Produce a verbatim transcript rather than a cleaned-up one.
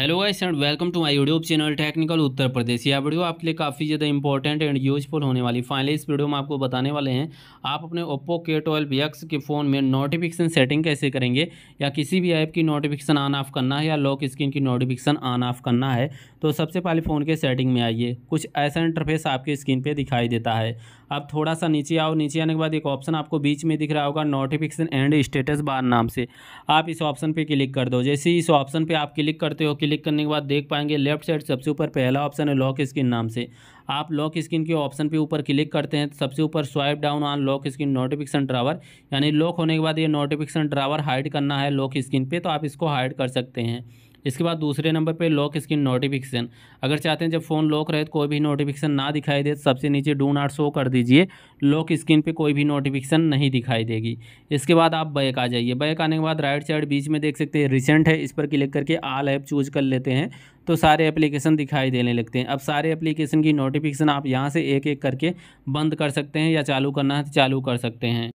Hello guys and welcome to my YouTube channel technical Uttar Pradesh. यह video आपके लिए काफ़ी ज़्यादा इंपॉर्टेंट एंड यूजफुल होने वाली। फाइनली इस वीडियो में आपको बताने वाले हैं आप अपने ओप्पो के ट्वेल्व एक्स के फ़ोन में नोटिफिकेशन सेटिंग कैसे करेंगे, या किसी भी ऐप की नोटिफिकेशन ऑन ऑफ करना है या लॉक स्क्रीन की नोटिफिकेशन ऑन ऑफ करना है। तो सबसे पहले फ़ोन के सेटिंग में आइए, कुछ ऐसा इंटरफेस आपके स्क्रीन पर दिखाई देता है। अब थोड़ा सा नीचे आओ, नीचे आने के बाद एक ऑप्शन आपको बीच में दिख रहा होगा नोटिफिकेशन एंड स्टेटस बार नाम से। आप इस ऑप्शन पर क्लिक कर दो। जैसे ही इस ऑप्शन पर आप क्लिक करते हो, क्लिक करने के बाद देख पाएंगे लेफ्ट साइड सबसे ऊपर पहला ऑप्शन है लॉक स्क्रीन नाम से। आप लॉक स्क्रीन के ऑप्शन पे ऊपर क्लिक करते हैं तो सबसे ऊपर swipe down on lock screen notification drawer, यानी लॉक होने के बाद ये नोटिफिकेशन ड्रावर हाइड करना है लॉक स्क्रीन पे, तो आप इसको हाइड कर सकते हैं। इसके बाद दूसरे नंबर पे लॉक स्क्रीन नोटिफिकेशन, अगर चाहते हैं जब फ़ोन लॉक रहे तो कोई भी नोटिफिकेशन ना दिखाई दे तो सबसे नीचे डू नॉट शो कर दीजिए, लॉक स्क्रीन पे कोई भी नोटिफिकेशन नहीं दिखाई देगी। इसके बाद आप बैक आ जाइए। बैक आने के बाद राइट साइड बीच में देख सकते हैं रिसेंट है, इस पर क्लिक करके ऑल ऐप चूज कर लेते हैं तो सारे एप्लीकेशन दिखाई देने लगते हैं। अब सारे एप्लीकेशन की नोटिफिकेशन आप यहाँ से एक एक करके बंद कर सकते हैं, या चालू करना है तो चालू कर सकते हैं।